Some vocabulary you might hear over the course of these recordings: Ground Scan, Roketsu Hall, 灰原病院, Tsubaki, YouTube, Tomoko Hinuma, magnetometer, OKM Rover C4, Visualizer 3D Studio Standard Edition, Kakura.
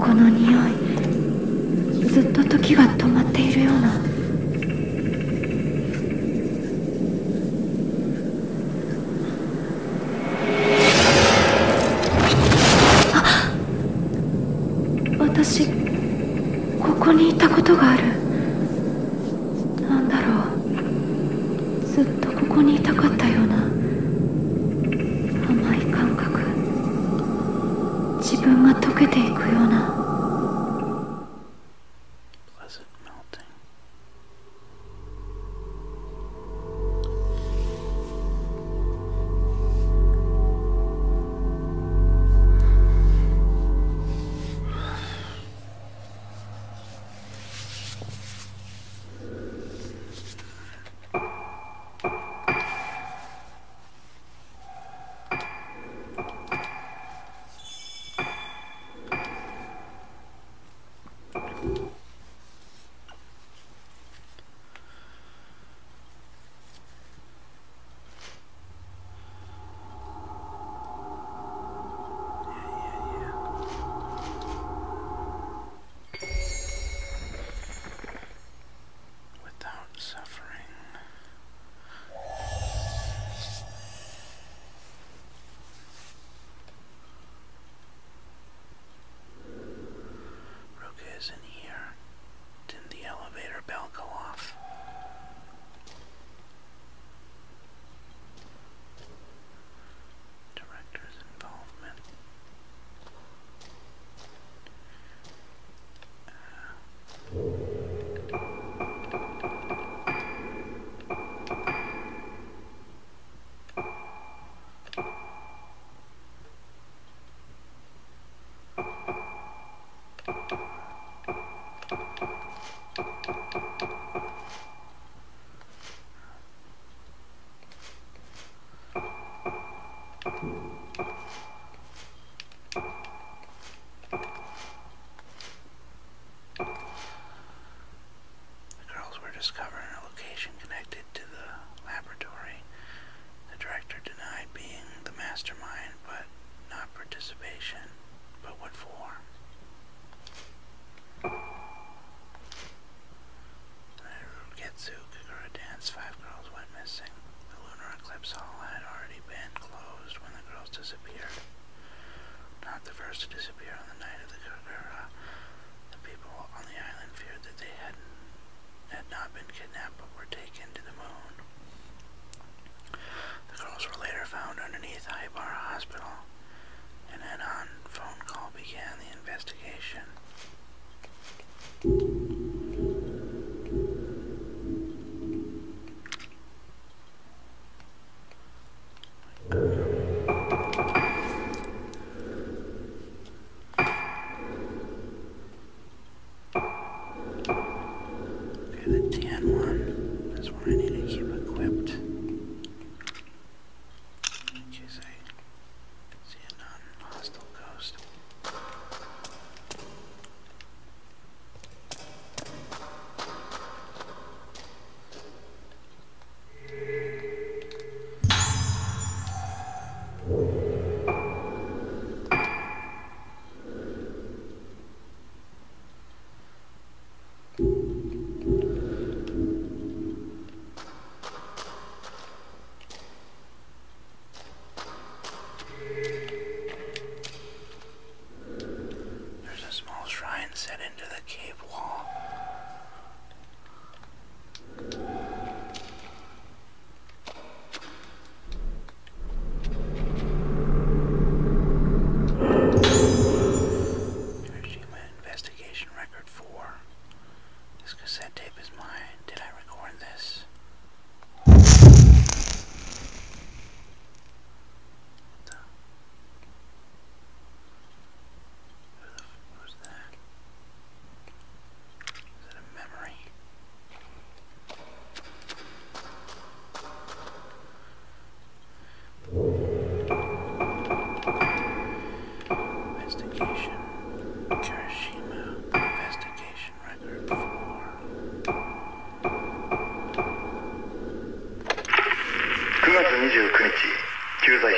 この匂い、ずっと時が止まっているような。救済省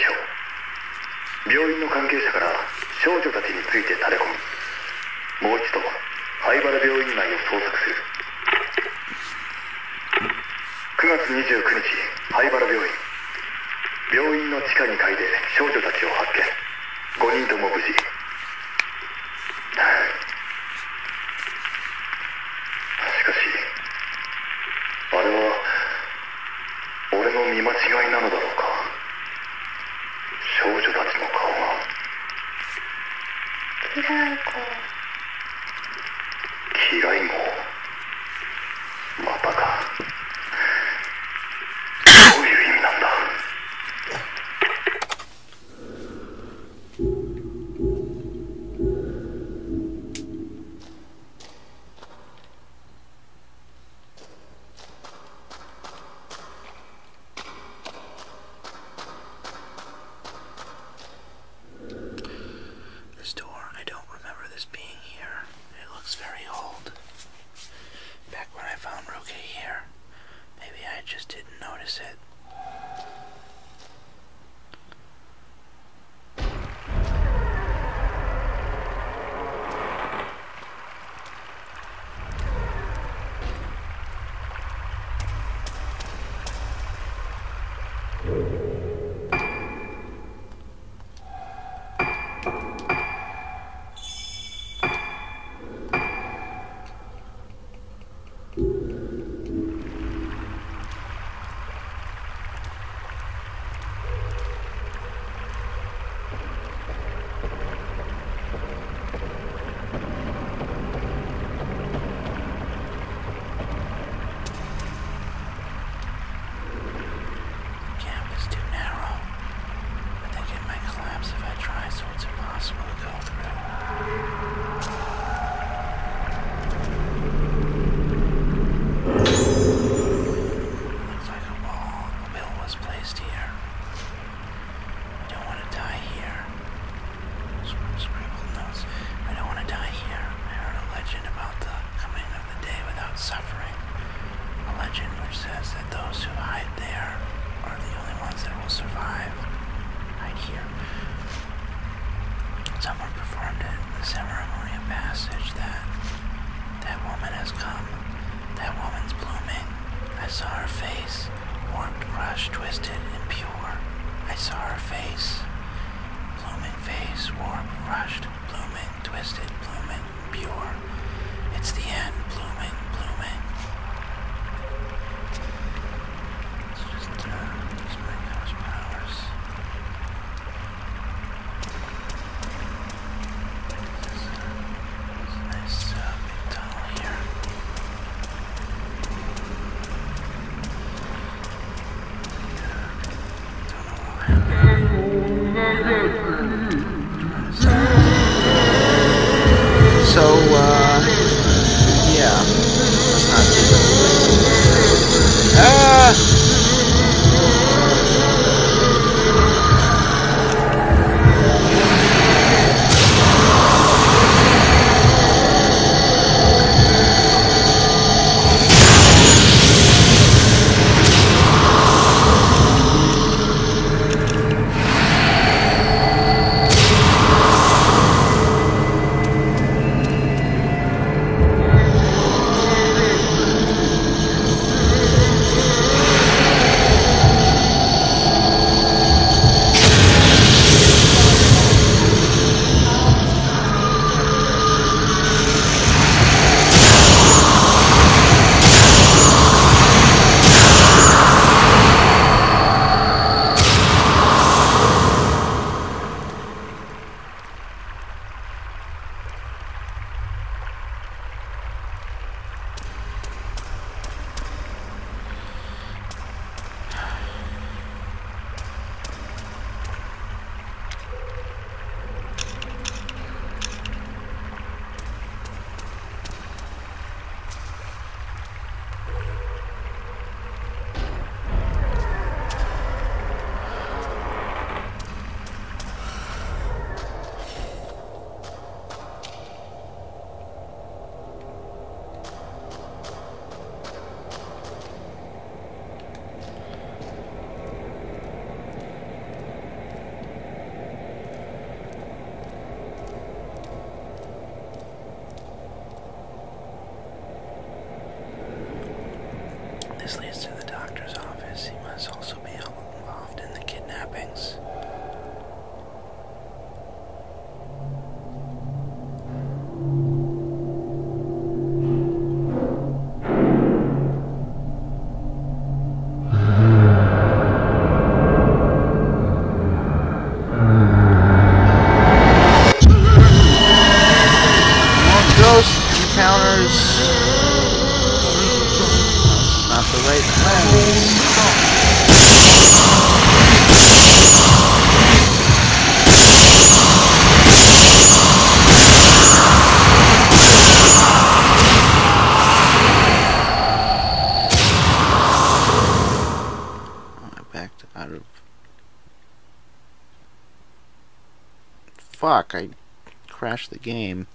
病院の関係者から少女たちについて垂れ込みもう一度灰原病院内を捜索する。9月29日灰原病院、病院の地下2階で少女たちを発見。5人とも無事。しかしあれは俺の見間違いなのだろうか。少女たちの顔がキライゴ、またか。どういう意味なんだ。fuck, I crashed the game.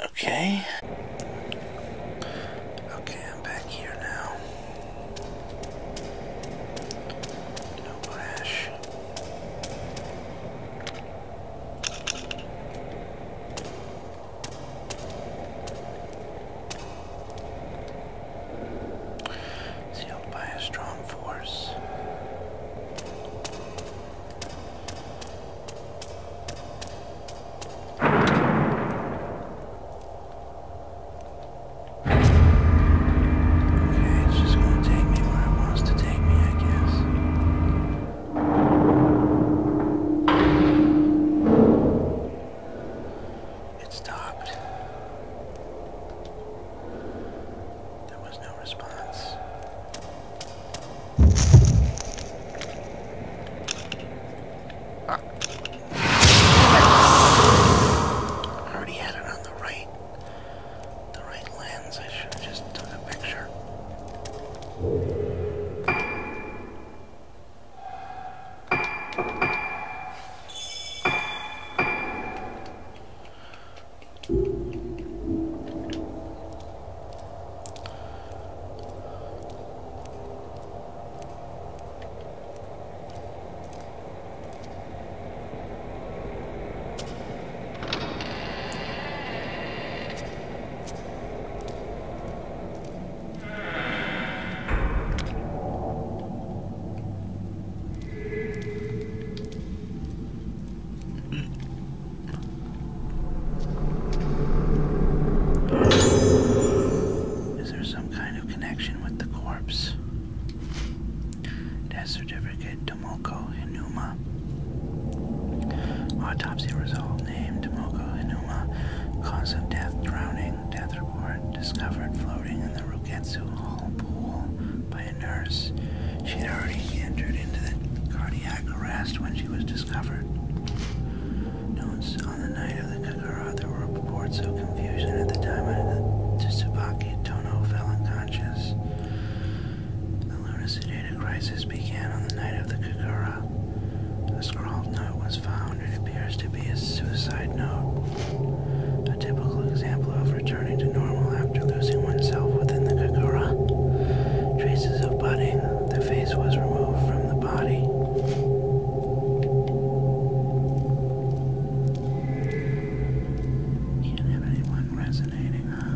Okay. Okay, I'm back here now. No crash. Sealed by a strong force. Death certificate, Tomoko Hinuma. Autopsy result, name Tomoko Hinuma. Cause of death, drowning. Death report, discovered floating in the Roketsu Hall pool by a nurse. She had already entered into the cardiac arrest when she was discovered. Notes: on the night of the Kakura, there were reports of confusion at the time of the Tsubaki. Crisis began on the night of the Kakura. A scrawled note was found. It appears to be a suicide note. A typical example of returning to normal after losing oneself within the Kakura. Traces of budding. The face was removed from the body. Can't have anyone resonating, huh?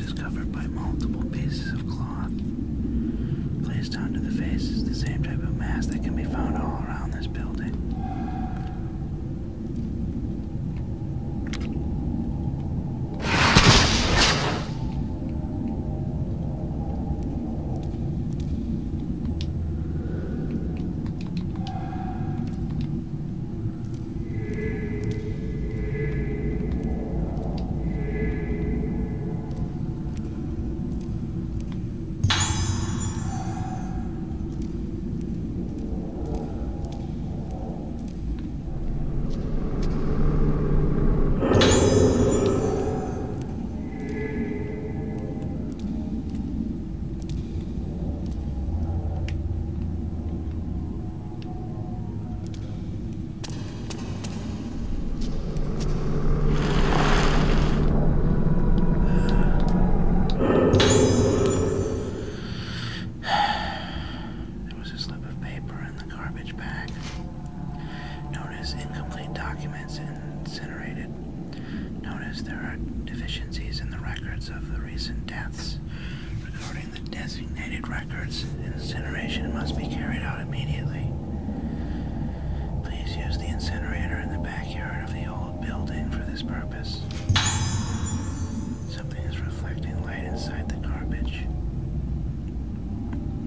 Is covered by multiple pieces of cloth. Placed onto the face is the same type of mask that can be found all around this building. Incomplete documents incinerated. Notice there are deficiencies in the records of the recent deaths. Regarding the designated records, incineration must be carried out immediately. Please use the incinerator in the backyard of the old building for this purpose. Something is reflecting light inside the garbage.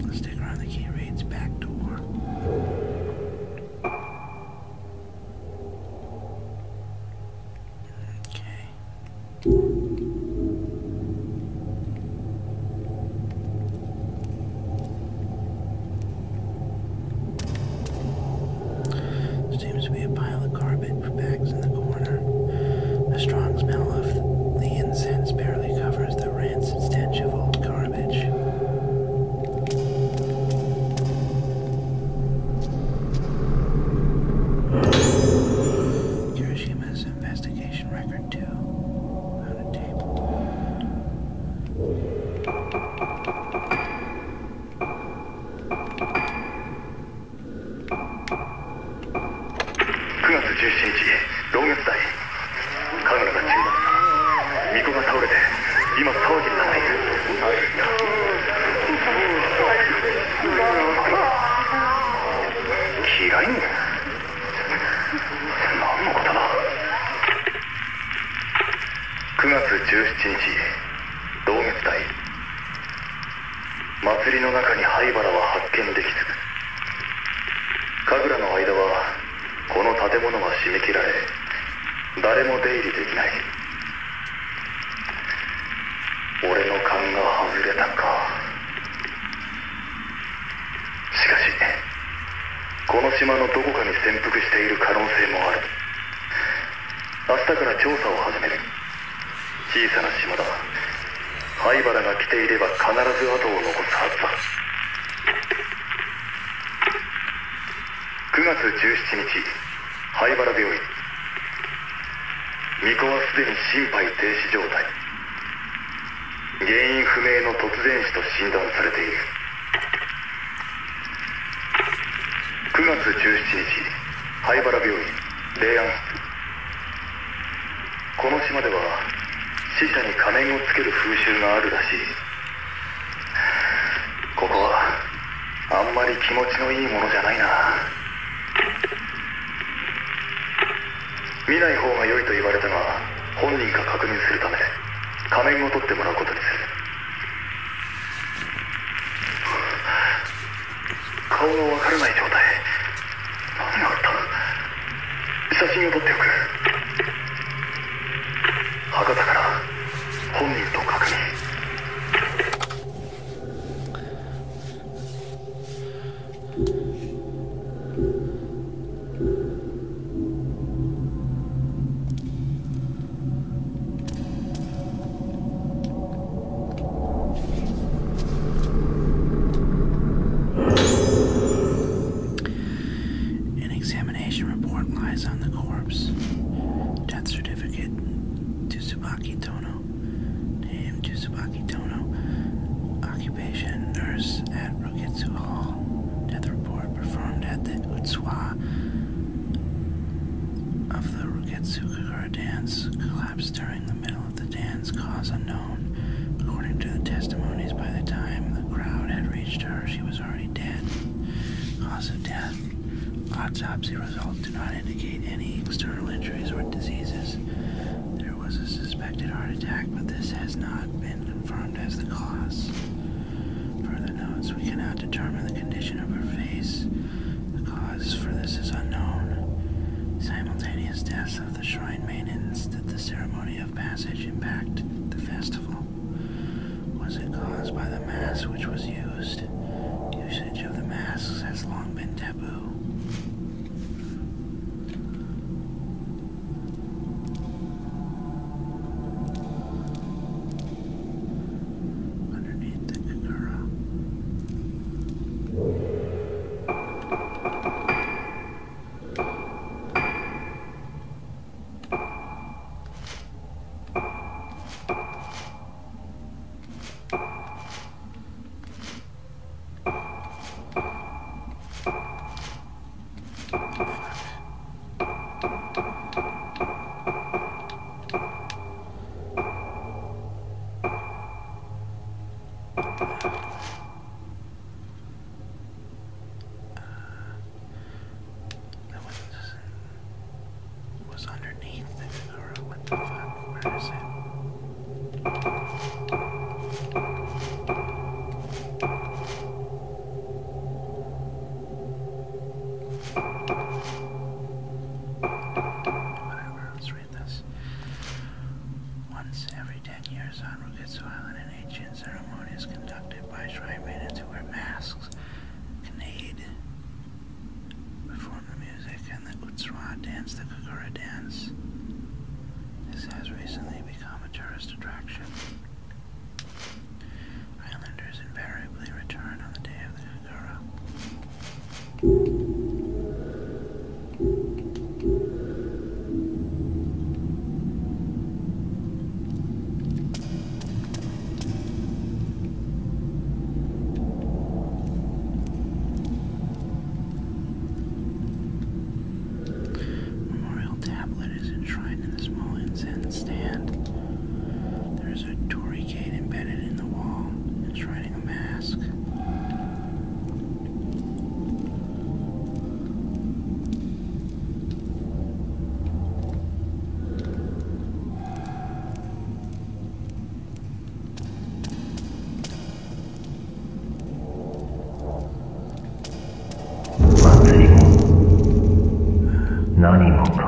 The sticker on the key reads back door. The strong smell of the incense barely covers the rancid stench of old garbage. 祭りの中に灰原は発見できず、神楽の間はこの建物は締め切られ、誰も出入りできない。俺の勘が外れたか。しかしこの島のどこかに潜伏している可能性もある。明日から調査を始める。小さな島だ。灰原が来ていれば必ず後を残すはずだ。9月17日灰原病院。巫女はすでに心肺停止状態。原因不明の突然死と診断されている。9月17日灰原病院霊安室。この島では死者に仮面をつける風習があるらしい。ここはあんまり気持ちのいいものじゃないな。見ない方が良いと言われたが、本人か確認するため仮面を取ってもらうことにする。顔がわからない状態。何があった？写真を撮っておく。博多から本人と確認。What is it? 何も